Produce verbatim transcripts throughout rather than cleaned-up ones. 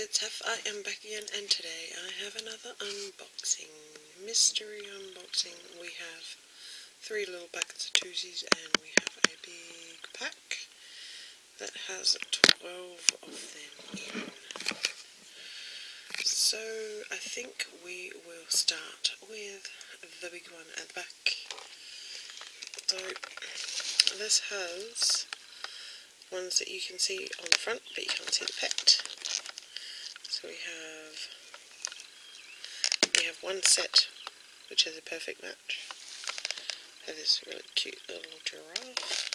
it's Haffina, I am back again, and today I have another unboxing, mystery unboxing. We have three little packets of Twosies and we have a big pack that has twelve of them in. So I think we will start with the big one at the back. So this has ones that you can see on the front, but you can't see the pet. So we have we have one set which is a perfect match. I have this really cute little giraffe,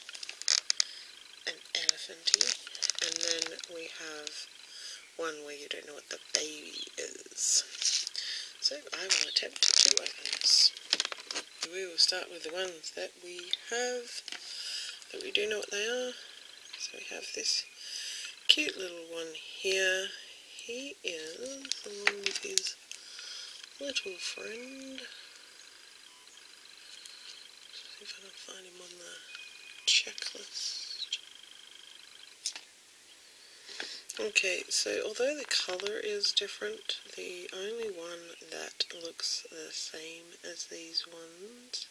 an elephanty, and then we have one where you don't know what the baby is. So I will attempt to open this. We will start with the ones that we have, that we do know what they are. So we have this cute little one here. He is the one with his little friend. Let's see if I can find him on the checklist. Okay, so although the colour is different, the only one that looks the same as these ones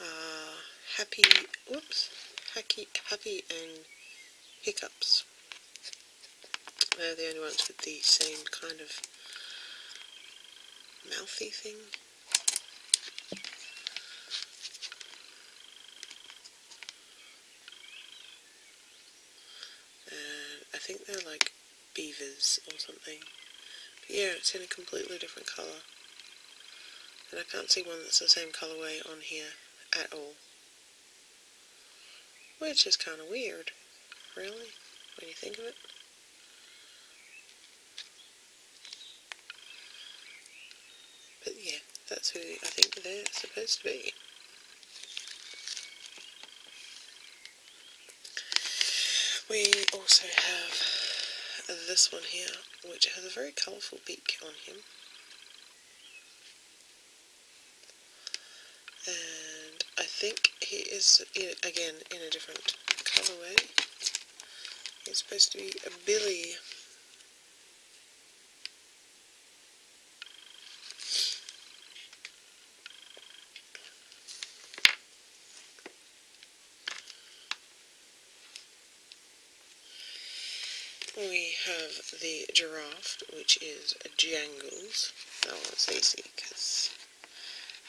are Happy, whoops, Hacky, Happy and Hiccups. They're the only ones with the same kind of mouthy thing. And I think they're like beavers or something. But yeah, it's in a completely different colour. And I can't see one that's the same colourway on here at all. Which is kind of weird, really, when you think of it. But yeah, that's who I think they're supposed to be. We also have this one here, which has a very colourful beak on him. And I think he is, in, again, in a different colourway. He's supposed to be a Billy. We have the giraffe, which is a Jangles. That one's easy, because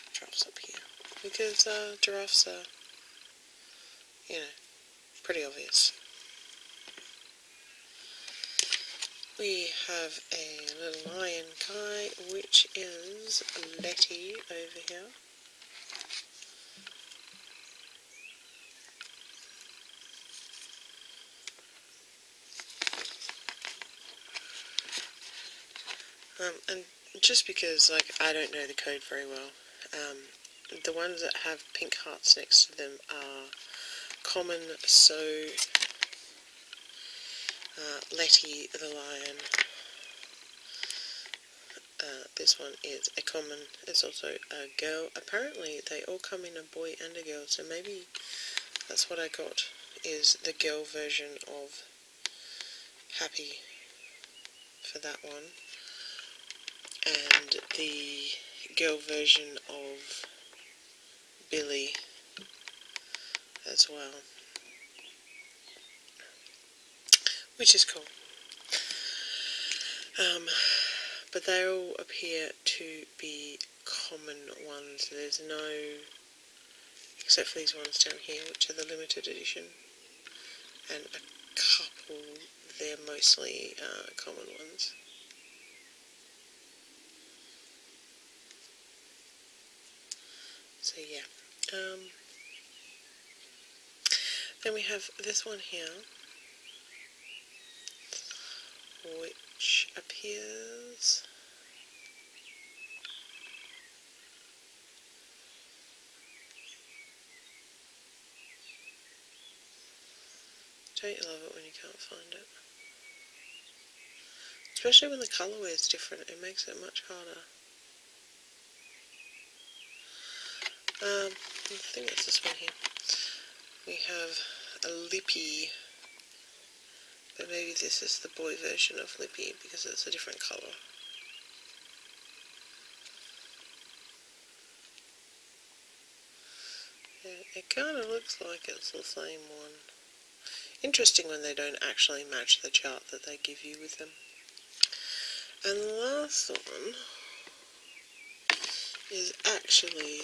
it drops up here. Because uh, giraffes are, you know, pretty obvious. We have a little lion Kai, which is Letty over here. Um, and just because, like, I don't know the code very well, um, the ones that have pink hearts next to them are common, so uh, Letty the lion, uh, this one is a common, it's also a girl. Apparently they all come in a boy and a girl, so maybe that's what I got, is the girl version of Happy for that one, and the girl version of Billy as well, which is cool. Um, but they all appear to be common ones. There's no, except for these ones down here, which are the limited edition, and a couple. They're mostly uh, common ones. So yeah. Um, then we have this one here, which appears don't you love it when you can't find it? Especially when the colourway is different, it makes it much harder. Um, I think it's this one here. We have a Lippy, But maybe this is the boy version of Lippy because it's a different colour. Yeah, it kind of looks like it's the same one. Interesting when they don't actually match the chart that they give you with them. And the last one is actually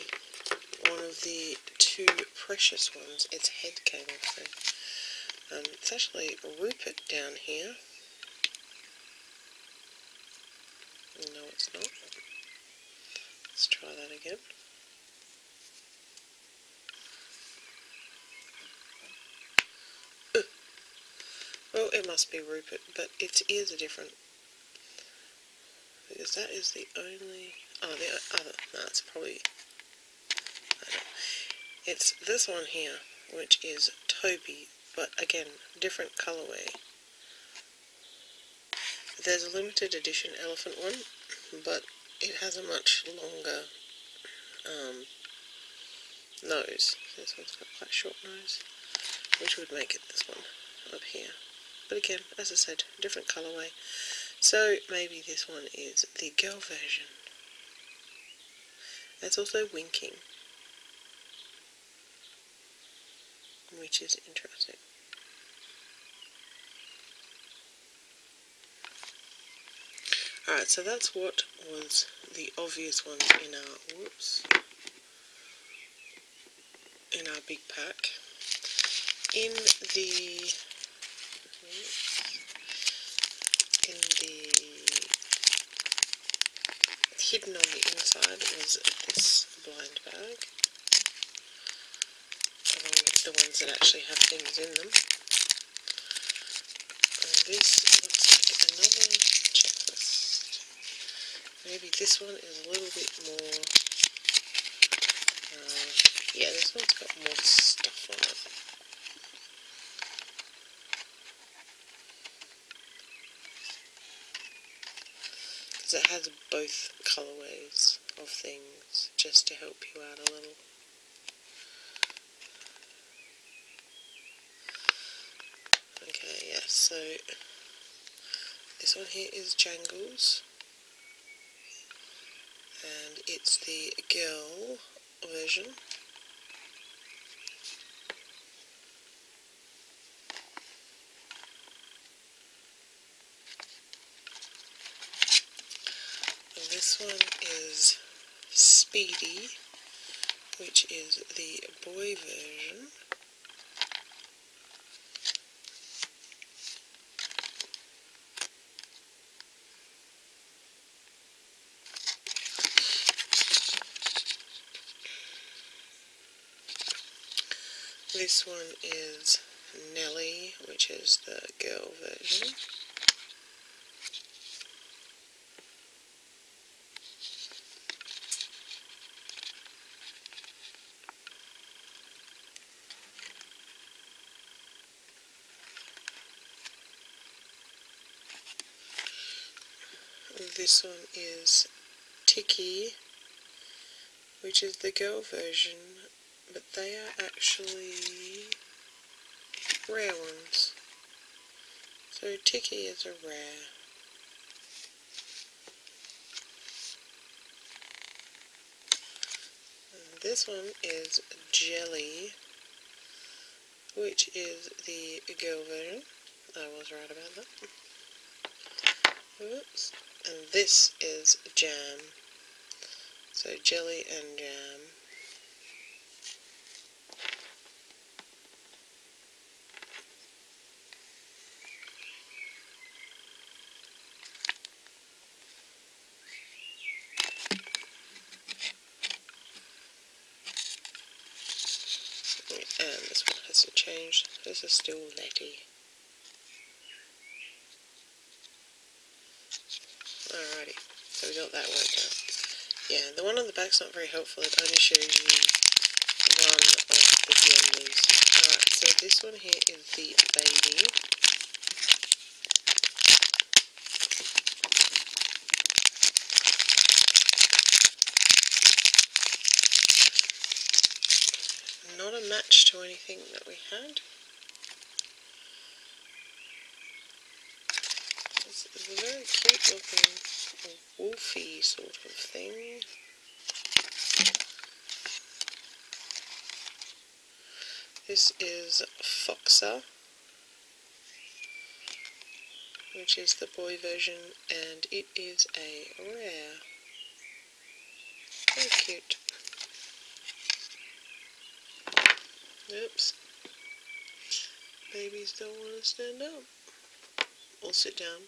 one of the two precious ones. Its head came off there. Um, it's actually Rupert down here. No, it's not. Let's try that again. Ugh. Well, it must be Rupert, but its ears are different. Because that is the only... Oh, the other... No, it's probably... It's this one here, which is Toby, but again, different colourway. There's a limited edition elephant one, but it has a much longer um, nose. This one's got quite a short nose, which would make it this one up here. But again, as I said, different colourway. So maybe this one is the girl version. It's also winking, which is interesting. Alright, so that's what was the obvious ones in our whoops in our big pack. In the in the hidden on the inside was this blind bag. The ones that actually have things in them. And this looks like another checklist. Maybe this one is a little bit more... Uh, yeah, this one's got more stuff on it. Because it has both colourways of things, just to help you out a little. So, this one here is Jangles, and it's the girl version. And this one is Speedy, which is the boy version. This one is Nelly, which is the girl version. This one is Tiki, which is the girl version. But they are actually rare ones. So Tiki is a rare. And this one is Jelly, which is the girl version. I was right about that. Oops. And this is Jam. So Jelly and Jam. And this one hasn't changed. This is still Letty. Alrighty, so we got that worked out. Yeah, the one on the back's not very helpful. It only shows you one of the genders. Alright, so this one here is the baby. Not a match to anything that we had. It's, it's a very cute looking wolfy sort of thing. This is Foxer, which is the boy version, and it is a rare. Very cute. Oops. Babies don't want to stand up. Or sit down.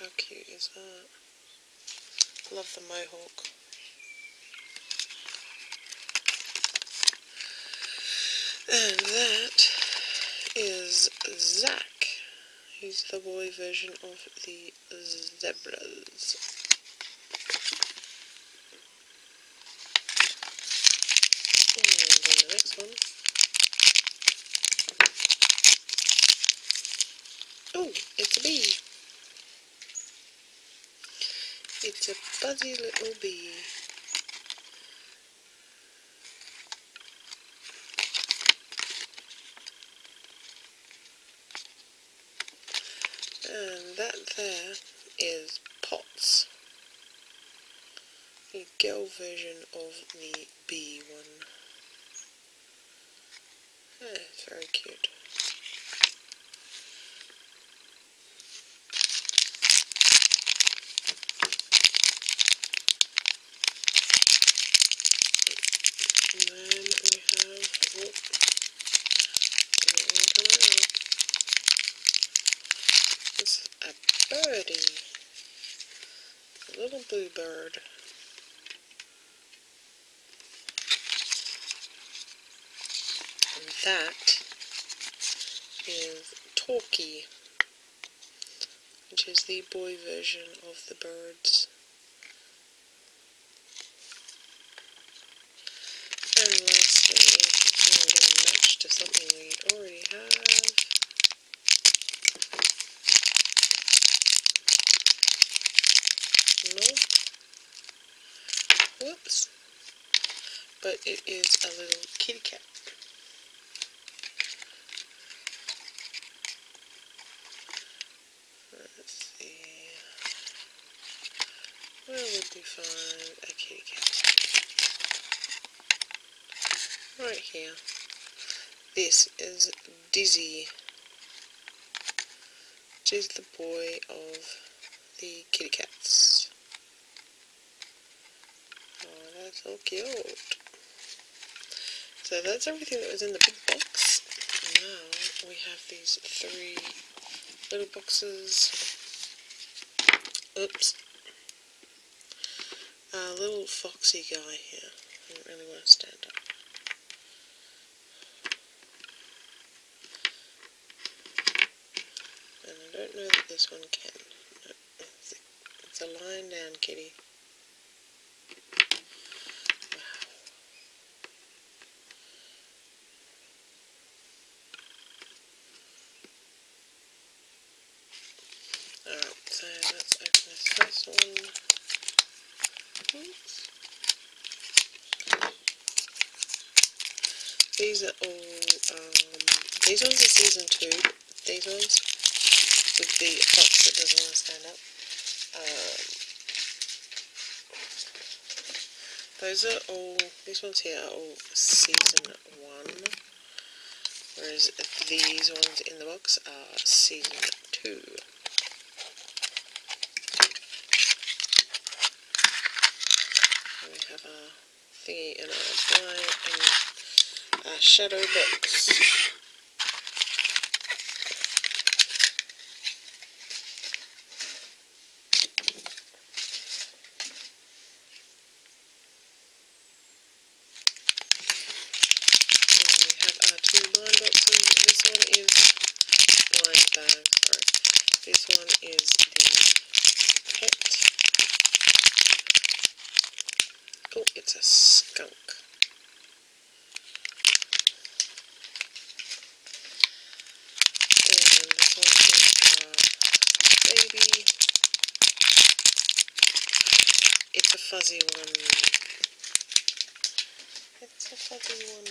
How cute is that? Love the mohawk. And that is Zach. He's the boy version of the zebras. And then the next one. Oh, it's a bee. It's a fuzzy little bee. And that there is Pots, the girl version of the bee one. Yeah, it's very cute. Little blue bird. And that is Talkie, which is the boy version of the birds. And lastly, I'm going to match to something we already have. No. Whoops. But it is a little kitty cat. Let's see. Where would we find a kitty cat? Right here. This is Dizzy, which is the boy of the kitty cats. So cute. So that's everything that was in the big box. Now we have these three little boxes. Oops. Our little foxy guy here. I don't really want to stand up. And I don't know that this one can. No, it's, it's a lying down kitty. These are all, um, these ones are season two, these ones, with the fox that doesn't want to stand up. Um, those are all, these ones here are all season one, whereas these ones in the box are season two. And we have our thingy and our blind and Uh, shadow box. This one is the pet. Oh, it's a skunk. And this one is a baby. It's a fuzzy one. It's a fuzzy one.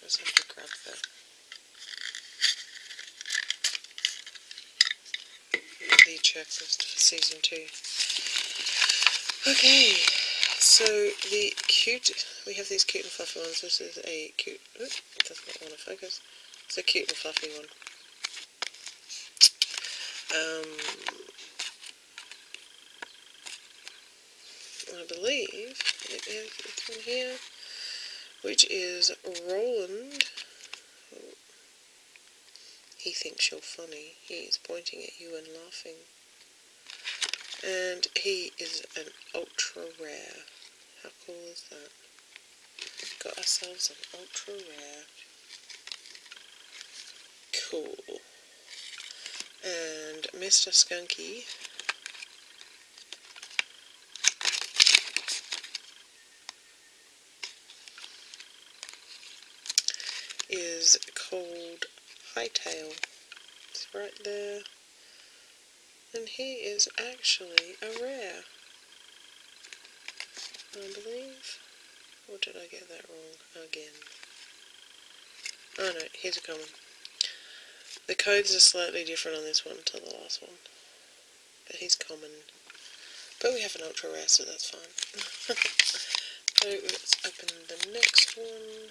I just have to grab that. The checklist for season two. Okay, so the cute, we have these cute and fluffy ones. This is a cute, oops, it does not want to focus. It's a cute and fluffy one. Um, I believe it is, it's one here, which is Roland. He thinks you're funny. He is pointing at you and laughing. And he is an ultra rare. How cool is that? Got ourselves an ultra rare. Cool. And Mister Skunky. Is called Hightail. It's right there, and he is actually a rare, I believe. Or did I get that wrong again? Oh no, here's a common. The codes are slightly different on this one to the last one, but he's common. But we have an ultra rare, so that's fine. So let's open the next one.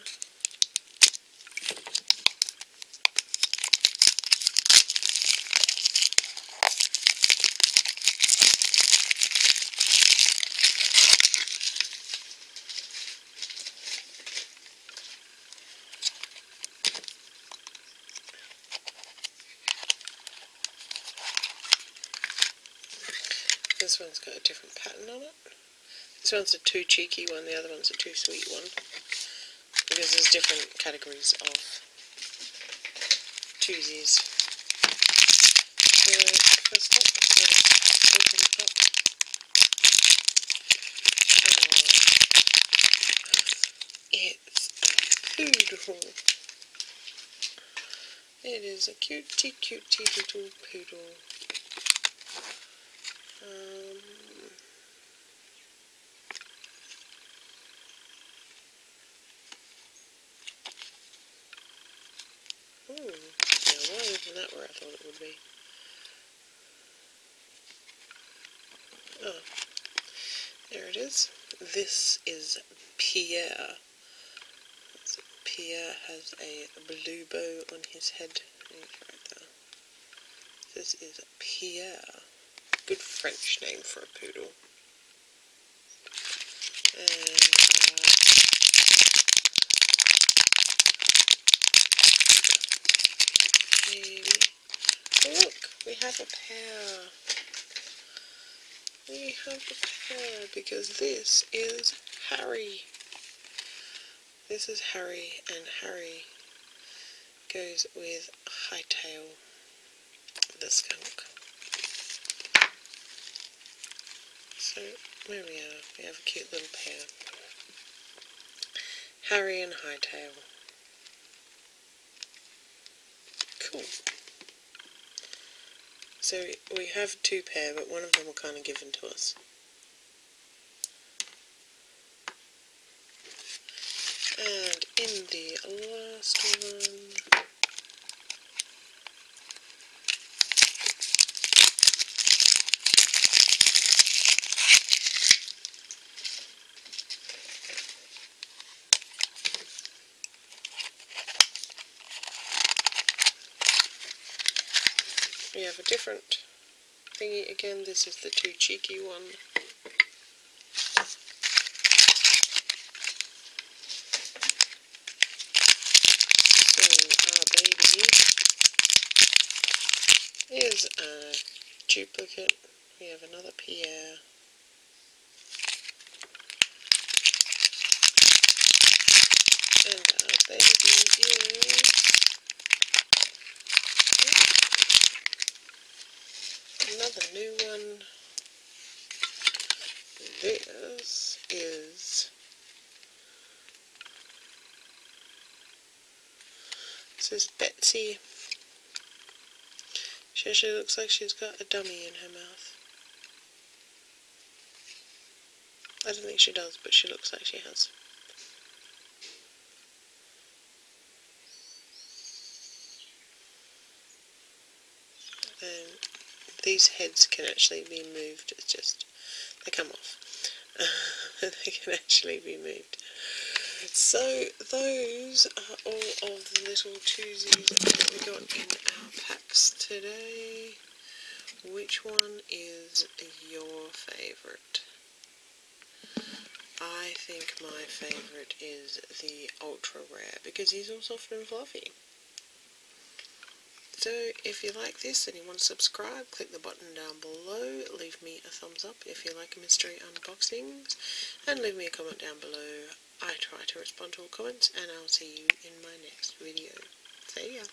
This one's got a different pattern on it. This one's a too cheeky one, the other one's a too sweet one. Because there's different categories of twosies. So, first up, let's open it up. Oh, it's a poodle. It is a cutie, cutie little poodle. Um, ooh, yeah, why isn't that where I thought it would be? Oh, there it is. This is Pierre. So Pierre has a blue bow on his head. Right there. This is Pierre. Good French name for a poodle. And uh, maybe. Oh, look, we have a pair. We have a pair because this is Harry. This is Harry, and Harry goes with Hightail, the skunk. So, there we are. We have a cute little pair. Harry and Hightail. Cool. So, we have two pair, but one of them were kind of given to us. And in the last one... we have a different thingy again. This is the too cheeky one. So our baby is a duplicate. We have another Pierre. And our baby is... the new one. This is, this is Betsy. She actually looks like she's got a dummy in her mouth. I don't think she does, but she looks like she has. Um, these heads can actually be moved, it's just, they come off. They can actually be moved. So those are all of the little twosies that we got in our packs today. Which one is your favourite? I think my favourite is the ultra rare, because he's all soft and fluffy. So if you like this and you want to subscribe, click the button down below, leave me a thumbs up if you like mystery unboxings, and leave me a comment down below. I try to respond to all comments, and I'll see you in my next video. See ya!